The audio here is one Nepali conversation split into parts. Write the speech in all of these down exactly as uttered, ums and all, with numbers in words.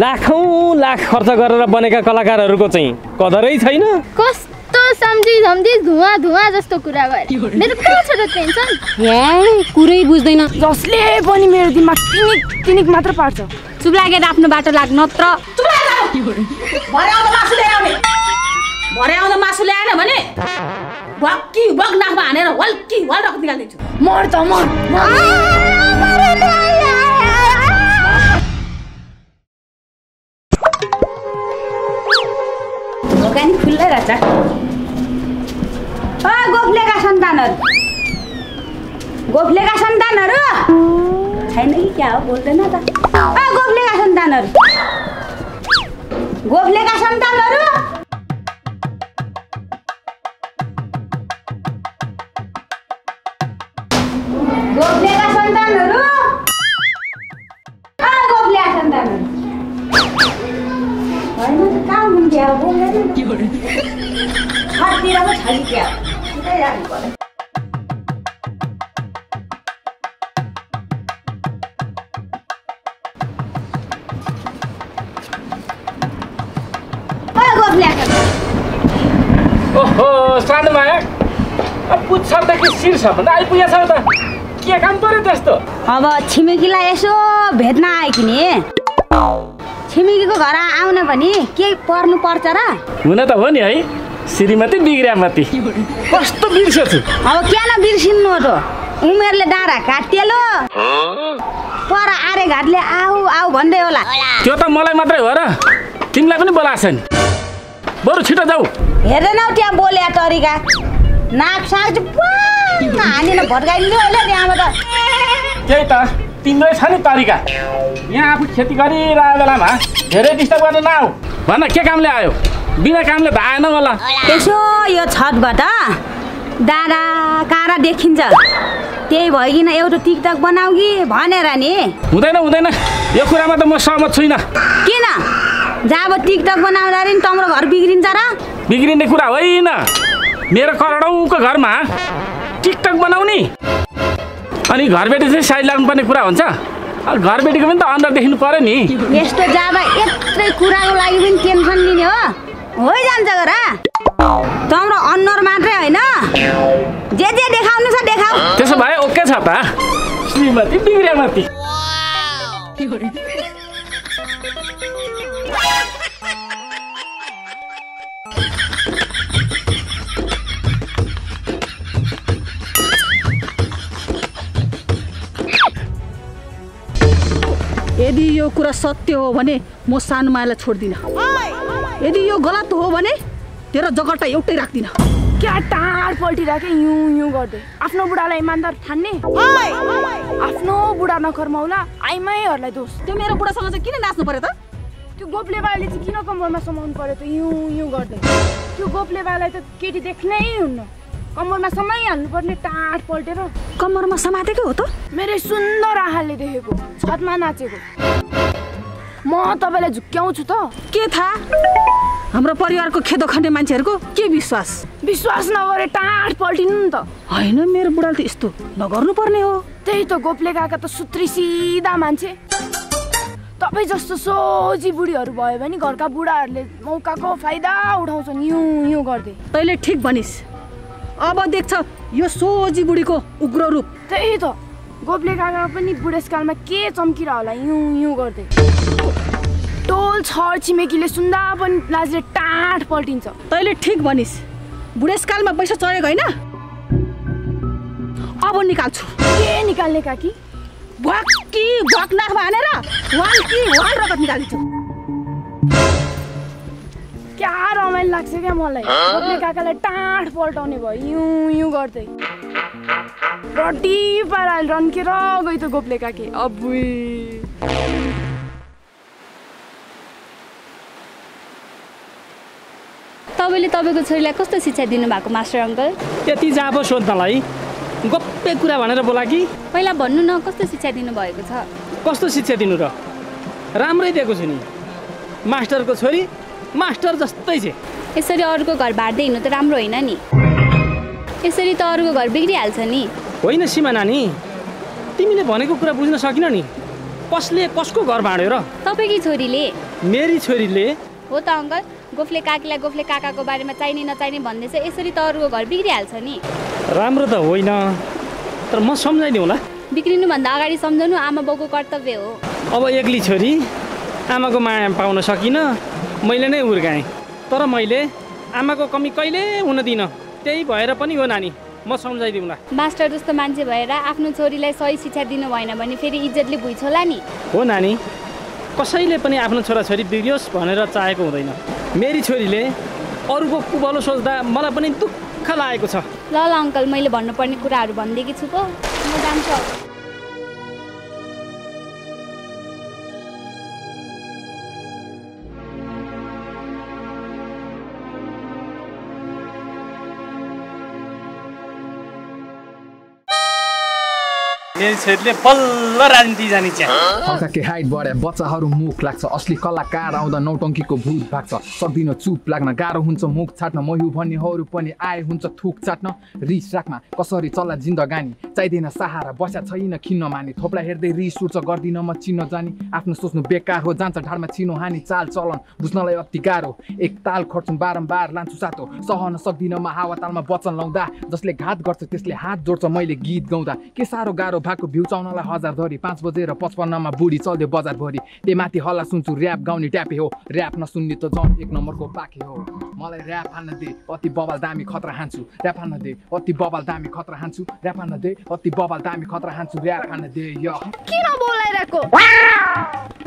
लाखौं लाख खर्च गरेर बनेका कलाकारहरुको चाहिँ कदरै छैन। कस्तो सम्झि झम्झि धुवा धुवा जस्तो कुरा गरे मेरो कहाँ छ त टेन्सन यार, कुरै बुझ्दैन। जसले पनि मेरो दिमाग टिनिक टिनिक मात्र पार्छ। चुप लागेर आफ्नो बाटो लाग, नत्र चुप लाग। भरे आउँदा मासु ल्याएर आउने, भरे आउँदा मासु ल्याएन भने बक्की बक नाकमा हानेर वल्की वल रक निकाल्दिन्छु। मर त मर मर खुल्लै रहन्छ। ओ गोफलेका सन्तानहरु, गोफलेका सन्तानहरु छैन कि क्या हो, बोल्दैन त। ओ गोफलेका सन्तानहरु, गोफलेका सन्तानहरु गोफलेका सन्तानहरु आ गोफलेका सन्तानहरु क्या हो बोल्दैन। ओहो सानो माया, पुच्छरदेखि शीर्षभन्दा आइपुगेछ त, के काम पर्यो त्यस्तो? अब छिमेकीलाई यसो भेट्न आए कि नि, छिमेकीको घर आउन भने के पर्नु पर्छ र? हुन त हो नि है, श्रीमती बिग्रामती कस्तो बिर्सेछु। अब किन बिर्सिनु हो त, उमेरले डाँडा काटिएलो, पर आरे घाटले आऊ आऊ भन्दै होला। त्यो त मलाई मात्रै हो र, तिमीलाई पनि बोलाछ नि, बरु छिटो जाऊ। हेर्दैनौ त्यहाँ बोल्या तरिका, नाक साक हानेन भट्काइदियो होला त्यहाँबाट। त्यही त तिम्रो छ नि तरिका, यहाँ आफू खेती गरिरहेको बेलामा धेरै डिस्टर्ब गर्न नआऊ। भन के कामले आयो? बिना कामले त आएन होला। यसो यो छतबाट डाँडा काँडा देखिन्छ, त्यही भइकन एउटा टिकटक बनाऊ कि भनेर नि। हुँदैन हुँदैन, यो कुरामा त म सहमत छुइनँ। किन? जब टिकटक बनाउँदा नि तम्रो घर बिग्रिन्छ र? बिग्रिने कुरा होइन, मेरो करोडौँको घरमा टिकटक बनाउने अनि घरबेटी चाहिँ साइड लाग्नुपर्ने कुरा हुन्छ। अब घरबेटीको पनि त अन्डर देखिनु पर्यो नि। यस्तो जाँदा यत्रै कुराको लागि पनि टेन्सन लिने हो? होइ जान्छ गरा, तम्रो अन्नर मात्रै होइन, जे जे देखाउनु छ देखाऊ। त्यसो भए ओके छ त, श्रीमती बिग्रामती। यदि यो कुरा सत्य हो भने म सानो मायालाई छोड्दिनँ, यदि यो गलत हो भने तेरो जगटा एउटै राख्दिनँ। क्या टाढ पल्टिराखे युँ युँ गर्दै, आफ्नो बुढालाई इमान्दार ठान्ने, आफ्नो बुढा नकर्माउला आइमाईहरूलाई दोष। त्यो मेरो बुढासँग चाहिँ किन नाच्नु पर्यो त? त्यो गोप्ले बाले चाहिँ किन कम्मरमा समाउनु पर्यो त युँ युँ गर्दै? त्यो गोप्ले बालाई त केटी देख्नै हुन्न, कम्मरमा समाइहाल्नु पर्ने टाँट पल्टेर। कम्मरमा समातेकै हो त? मेरो सुन्दर आहालले देखेको, छतमा नाचेको। म तपाईँलाई झुक्क्याउँछु त? के थाहा, हाम्रो परिवारको खेदो खन्ने मान्छेहरूको के विश्वास? विश्वास नगरे टाँट पल्टिनु नि त होइन। मेरो बुढाले त यस्तो नगर्नुपर्ने हो। त्यही त, गोप्ले काका त सुत्री सिधा मान्छे, तपाईँ जस्तो सोझी बुढीहरू भयो भने घरका बुढाहरूले मौकाको फाइदा उठाउँछन् युँ युँ गर्दै। तैँले ठिक भनिस्, अब देख्छ यो सोझी बुढीको उग्र रूप। त्यही त, गोप्ले काका पनि बुढेसकालमा के चम्किरा होला युँ युँ गर्दै। टोल छर छिमेकीले सुन्दा पनि लाजले टाँट पल्टिन्छ। तैँले ठिक भनिस्, बुढेसकालमा पैसा चढेको होइन। अब निकाल्छु। के निकाल्ने काकी? भक्की भक नाकमा हानेर वाल्की वाल रगत निकाल्छु। क्या रमाइलो लाग्छ क्या मलाई, गोप्ले काकालाई टाँट पल्टाउने भयो युँ युँ गर्दै। रड्डी पाराले रन्केर गई त गोप्ले काकी। अबुई तपाईँले तपाईँको छोरीलाई कस्तो शिक्षा दिनुभएको मास्टर अङ्कल? त्यति जाबो सोध्नलाई गोप्य कुरा भनेर बोला कि? पहिला भन्नु न, कस्तो शिक्षा दिनुभएको छ? कस्तो शिक्षा दिनु र, राम्रै दिएको छु नि। मास्टरको छोरी मास्टर जस्तै छ। यसरी अरूको घर बाँड्दै हिँड्नु त राम्रो होइन नि, यसरी त अरूको घर बिग्रिहाल्छ नि। होइन सीमा नानी, तिमीले भनेको कुरा बुझ्न सकिन नि, कसले कसको घर भाँड्यो र? तपाईँकी छोरीले। मेरी छोरीले? हो त अङ्कल, गोफले काकीलाई गोफले काकाको बारेमा चाहिने नचाहिने भन्दैछ, यसरी त अरूको घर बिग्रिहाल्छ नि। राम्रो त होइन, तर म सम्झाइदिउँ होला। बिग्रिनुभन्दा अगाडि सम्झाउनु आमा बाउको कर्तव्य हो। अब एक्लै छोरी, आमाको माया पाउन सकिनँ, मैले नै हुर्काएँ, तर मैले आमाको कमी कहिले हुन दिनँ, त्यही भएर पनि हो नानी, म सम्झाइदिउँला। मास्टर जस्तो मान्छे भएर आफ्नो छोरीलाई सही शिक्षा दिनु भएन भने फेरि इज्जतले भुइँछ होला नि। हो नानी, कसैले पनि आफ्नो छोराछोरी बिग्रियोस् भनेर चाहेको हुँदैन। मेरी छोरीले अरूको कुभलो सोच्दा मलाई पनि दुःख लागेको छ। ल ल अङ्कल, मैले भन्नुपर्ने कुराहरू भनिदिएकी छु पो, म जान्छु। मेरी बल्ल राजनीति जानी चाहिए। हाइट बढे बच्चाहरू मुख लाग्छ, असली कलाकार आउँदा नौटङ्कीको भूत भाग्छ। सक्दिनँ चुप लाग्न, गाह्रो हुन्छ मुख छाट्न, मयु भन्नेहरू पनि आए हुन्छ थुक चाट्न। रिस राखमा कसरी चल्ला जिन्दगानी, चाहिँदैन सहारा बस्या छैन खिन्न माने। थोप्ला हेर्दै रिस उठ्छ, गर्दिनँ म चिन्न जानी। आफ्नो सोच्नु बेकार हो, जान्छ ढाडमा चिनो हानी। चाल चलन बुझ्नलाई अति गाह्रो, एक ताल खट्छौँ बारम्बार लान्छु सातो। सहन सक्दिनँ म हावा तालमा वचन लाउँदा, जसले घात गर्छ त्यसले हात जोड्छ मैले गीत गाउँदा। के साह्रो गाह्रो को भिउचाउनलाई हजार धरी। पाँच बजेर पचपन्नमा बुढी चल्दै बजारभरि, त्यही माथि हल्ला सुन्छु ऱ्याप गाउने ट्यापे हो। ऱ्याप नसुन्ने त जम एक नम्बरको पाके हो। मलाई ऱ्याप हान्न दे अति बबाल दामी खतरा हान्छु। ऱ्याप हान्न दे अति बबाल दामी खतरा हान्छु। ऱ्याप हान्न दे अति बबाल दामी खतरा हान्छु। ऱ्याप हान्न दे य किन बोलाइराको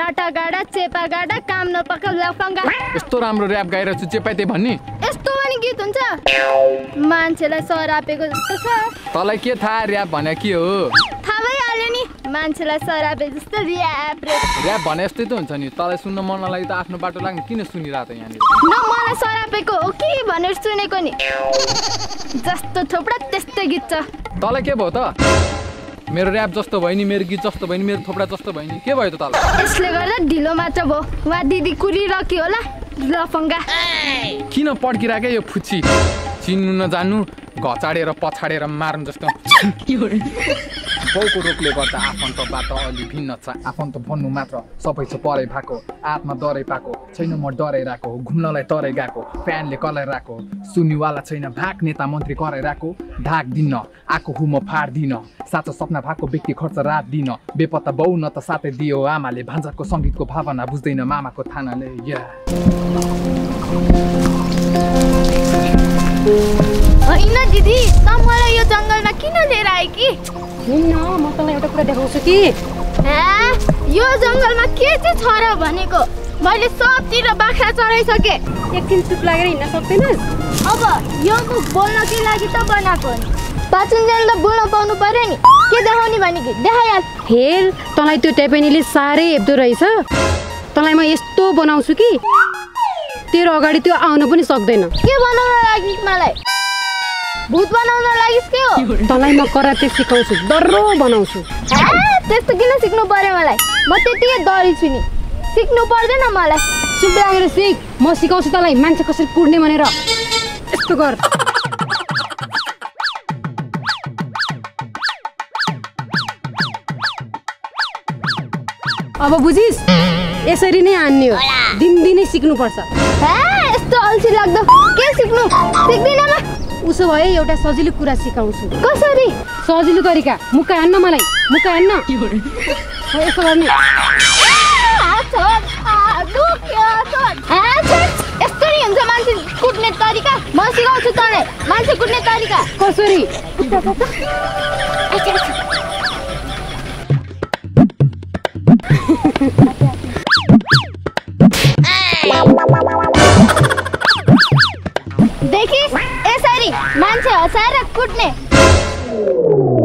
लाटा गाडा चेपा गाडा काम नपका लफङ्गा। यस्तो राम्रो ऱ्याप गाइराछु चेपाइते भन्ने यस्तो पनि गीत हुन्छ? मान्छेलाई सरापेको जस्तो छ। तलाई के थाहा ऱ्याप भने के हो? मान्छेलाई सराबे जस्तो ऱ्याप ऱ्याप भने यस्तै त हुन्छ नि। तँलाई सुन्न मन नलाग्यो त आफ्नो बाटो लाग्ने किन सुनिरहेको त यहाँनिर? न मलाई सरापेको हो कि भनेर सुनेको नि। जस्तो थोप्रा त्यस्तै गीत छ। तँलाई के भयो त? मेरो ऱ्याप जस्तो भयो नि, मेरो गीत जस्तो भयो नि, मेरो थोप्रा जस्तो भयो नि, के भयो त तँलाई? यसले गर्दा ढिलो मात्र भयो। वा दिदी कुरिरकी होला लफङ्गा। किन पड्किरहेको यो फुच्ची? चिन्नु नजान्नु, घचाडेर पछाडेर मार्नु जस्तो। गाउँको रोगले गर्दा आफन्तबाट अलि भिन्न छ। आफन्त भन्नु मात्र सबै छ परै भएको, आत्मा डरै पाएको छैन। म डराइरहेको घुम्नलाई तरै गएको, फ्यानले कराइरहेको सुन्नेवाला छैन। भाग नेता मन्त्री कराइरहेको भाग दिन आएको हुँ म फाड्दिनँ। साँचो सपना भएको व्यक्ति खर्च रात दिन। बेपत्ता बाउ न त साथै दियो आमाले, भान्जाको सङ्गीतको भावना बुझ्दैन मामाको थानाले। या होइन दिदी, त मलाई यो जङ्गलमा किन लिएर आए कि? होइन, म तँलाई एउटा कुरा देखाउँछु कि। यो जङ्गलमा के चाहिँ छ र भनेको? मैले सबतिर बाख्रा चराइसकेँ। एकछिन चुप लागेर हिँड्न सक्दैन? अब यो मुख बोल्नकै लागि त बनाएको हो नि। पाचनजना त बोल्न पाउनु पर्यो नि। के देखाउने भने कि देखाइहाल्छ। हेर, तँलाई त्यो टेपेनीले साह्रै हेप्दो रहेछ। तँलाई म यस्तो बनाउँछु कि तेरो अगाडि त्यो आउनु पनि सक्दैन। के बनाउन लागि मलाई? भूत बनाउन लागिस् के हो? तँलाई म कराते सिकाउँछु, डर्रो बनाउँछु। त्यस्तो किन सिक्नु पर्यो मलाई? म त्यतिकै डरी छु नि, सिक्नु पर्दैन मलाई। चुप लागेर सिक, म सिकाउँछु तँलाई मान्छे कसरी कुट्ने भनेर। यस्तो गर। अब बुझिस्? यसरी नै हान्ने हो, दिनदिनै सिक्नुपर्छ। यस्तो अल्छी लाग्दो के सिक्नु? सिक्दिनँ म। उसो भए एउटा सजिलो कुरा सिकाउँछु। कसरी? सजिलो तरिका। मुक्का हान्न मलाई, मुक्का हान्न। यसो गर्ने। यस्तो नि हुन्छ मान्छे कुट्ने तरिका? म सिकाउँछु तँलाई मान्छे कुट्ने तरिका। कसरी? देखिस, यसरी मान्छे हँसाएर कुट्ने।